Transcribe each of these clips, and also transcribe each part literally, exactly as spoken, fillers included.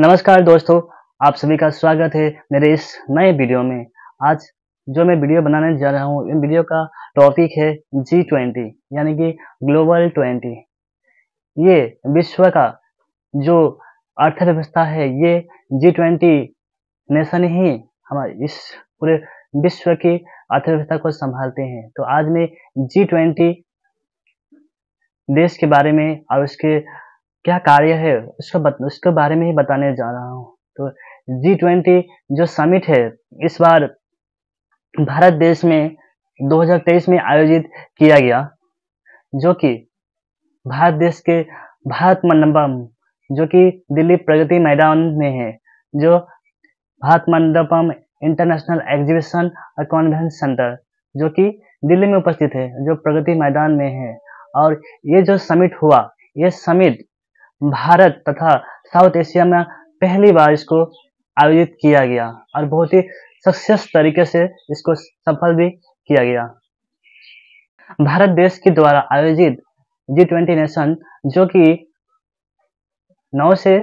नमस्कार दोस्तों, आप सभी का स्वागत है मेरे इस नए वीडियो में। आज जो मैं वीडियो बनाने जा रहा हूँ, इन वीडियो का टॉपिक है जी ट्वेंटी यानी कि ग्लोबल ट्वेंटी। ये विश्व का जो अर्थव्यवस्था है, ये जी ट्वेंटी नेशन ही हमारे इस पूरे विश्व की अर्थव्यवस्था को संभालते हैं। तो आज मैं जी ट्वेंटी देश के बारे में और उसके क्या कार्य है उसको बत, उसके बारे में ही बताने जा रहा हूँ। तो जी ट्वेंटी जो समिट है इस बार भारत देश में दो हज़ार तेईस में आयोजित किया गया, जो कि भारत देश के भारत मंडपम जो कि दिल्ली प्रगति मैदान में है, जो भारत मंडपम इंटरनेशनल एग्जीबिशन और कॉन्वेंस सेंटर जो कि दिल्ली में उपस्थित है, जो प्रगति मैदान में है। और ये जो समिट हुआ, ये समिट भारत तथा साउथ एशिया में पहली बार इसको आयोजित किया गया और बहुत ही सक्सेस तरीके से इसको सफल भी किया गया। भारत देश के द्वारा आयोजित जी ट्वेंटी नेशन जो कि नौ से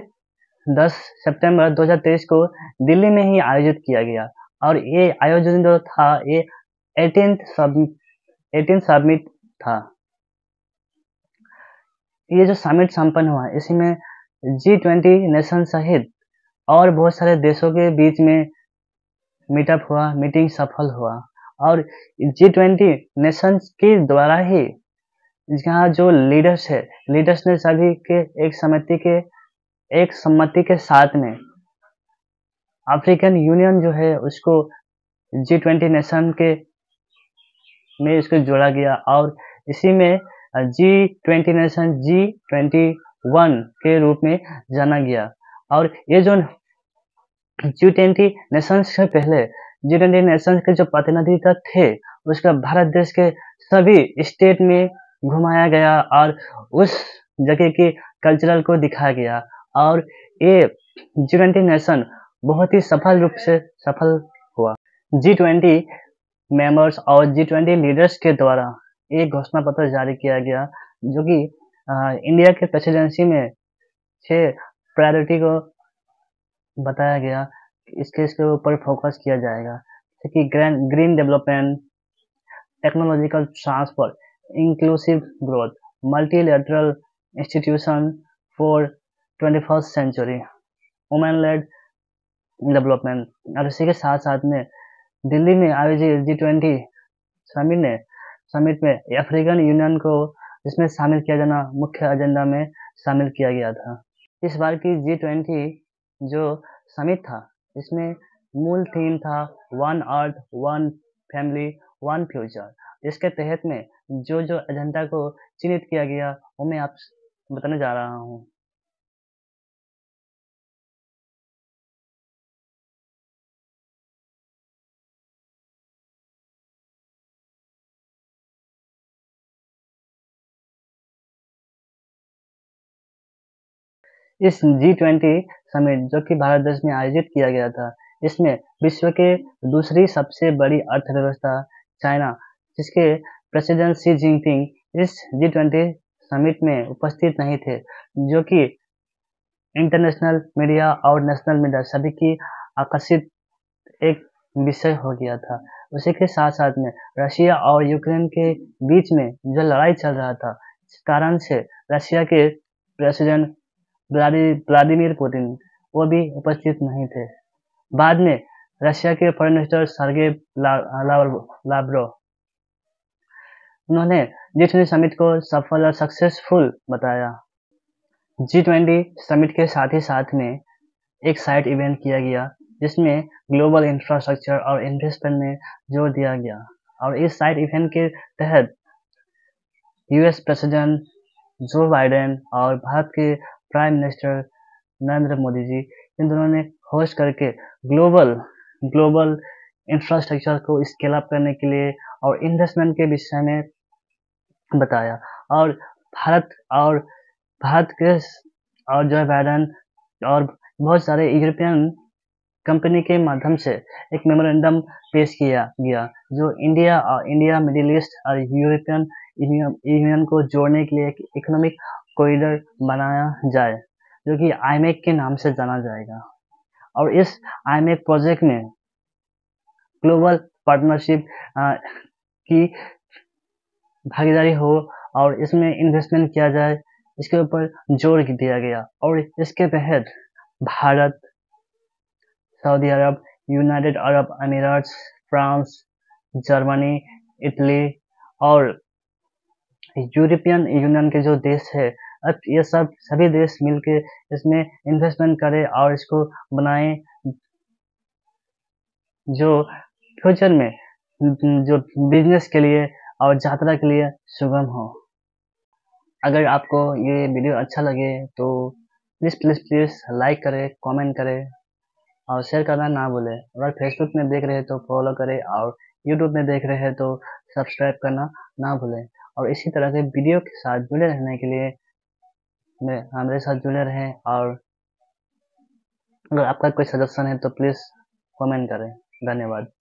दस सितंबर दो हज़ार तेईस को दिल्ली में ही आयोजित किया गया। और ये आयोजन जो था ये अठारहवां समिट था। ये जो समिट संपन्न हुआ, इसी में जी ट्वेंटी नेशन सहित और बहुत सारे देशों के बीच में मीटअप हुआ, मीटिंग सफल हुआ। और जी ट्वेंटी नेशन के द्वारा ही यहाँ जो लीडर्स है, लीडर्स ने सभी के एक समिति के एक सम्मति के साथ में अफ्रीकन यूनियन जो है उसको जी ट्वेंटी नेशन के में इसको जोड़ा गया। और इसी में G twenty nation G twenty one के रूप में जाना गया। और ये जो जी ट्वेंटी नेशन से पहले जी ट्वेंटी नेशन के जो प्रतिनिधित्व थे उसका भारत देश के सभी स्टेट में घुमाया गया और उस जगह के कल्चरल को दिखाया गया। और ये जी ट्वेंटी नेशन बहुत ही सफल रूप से सफल हुआ। जी ट्वेंटी मेंबर्स और जी ट्वेंटी लीडर्स के द्वारा एक घोषणा पत्र जारी किया गया, जो कि इंडिया के प्रेसिडेंसी में छह प्रायोरिटी को बताया गया, इसके इसके ऊपर फोकस किया जाएगा, जैसे कि green development, technological transfer, inclusive growth, multilateral institution for twenty first century, women led development. और इसी के साथ साथ में दिल्ली में आयोजित जी ट्वेंटी समिट ने समिट में अफ्रीकन यूनियन को इसमें शामिल किया जाना मुख्य एजेंडा में शामिल किया गया था। इस बार की जी ट्वेंटी जो समिट था इसमें मूल थीम था one earth, one family, one future. इसके तहत में जो जो एजेंडा को चिन्हित किया गया वो मैं आप बताने जा रहा हूँ। इस जी ट्वेंटी समिट जो कि भारत देश में आयोजित किया गया था, इसमें विश्व के दूसरी सबसे बड़ी अर्थव्यवस्था चाइना, जिसके प्रेसिडेंट शी जिनपिंग इस जी ट्वेंटी समिट में उपस्थित नहीं थे, जो कि इंटरनेशनल मीडिया और नेशनल मीडिया सभी की आकर्षित एक विषय हो गया था। उसी के साथ साथ में रशिया और यूक्रेन के बीच में जो लड़ाई चल रहा था, इस कारण से रशिया के प्रेसिडेंट व्लादिमीर पुतिन वो भी उपस्थित नहीं थे। बाद में रशिया के फॉरेन मिनिस्टर सर्गे लावरोव उन्होंने जी ट्वेंटी समिट को सफल और सक्सेसफुल बताया। जी ट्वेंटी समिट के साथ ही साथ में एक साइड इवेंट किया गया, जिसमें ग्लोबल इंफ्रास्ट्रक्चर और इन्वेस्टमेंट में जोर दिया गया। और इस साइड इवेंट के तहत यूएस प्रेसिडेंट जो बाइडेन और भारत के प्राइम मिनिस्टर नरेंद्र मोदी जी, इन दोनों ने होस्ट करके ग्लोबल ग्लोबल इंफ्रास्ट्रक्चर को स्केल अप करने के लिए और इन्वेस्टमेंट के विषय में बताया। और भारत और भारत के और जो बाइडेन और बहुत सारे यूरोपियन कंपनी के माध्यम से एक मेमोरेंडम पेश किया गया, जो इंडिया और इंडिया मिडिल ईस्ट और यूरोपियन यूनियन को जोड़ने के लिए एक इकोनॉमिक कॉरिडोर बनाया जाए। जो कि आईमेक के नाम से जाना जाएगा। और इस आईमेक प्रोजेक्ट में ग्लोबल पार्टनरशिप की भागीदारी हो और इसमें इन्वेस्टमेंट किया जाए, इसके ऊपर जोर दिया गया। और इसके तहत भारत, सऊदी अरब, United Arab Emirates, France, Germany, Italy और यूरोपियन यूनियन के जो देश है, अब ये सब सभी देश मिलके इसमें इन्वेस्टमेंट करें और इसको बनाएं, जो फ्यूचर में जो बिजनेस के लिए और यात्रा के लिए सुगम हो। अगर आपको ये वीडियो अच्छा लगे तो प्लीज़ प्लीज़ प्लीज़ लाइक करें, कमेंट करें और शेयर करना ना भूलें। अगर फेसबुक में देख रहे हैं तो फॉलो करें और यूट्यूब में देख रहे हैं तो सब्सक्राइब करना ना भूलें। और इसी तरह के वीडियो के साथ जुड़े रहने के लिए मेरे हमारे साथ जुड़े रहें। और अगर आपका कोई सजेशन है तो प्लीज़ कमेंट करें। धन्यवाद।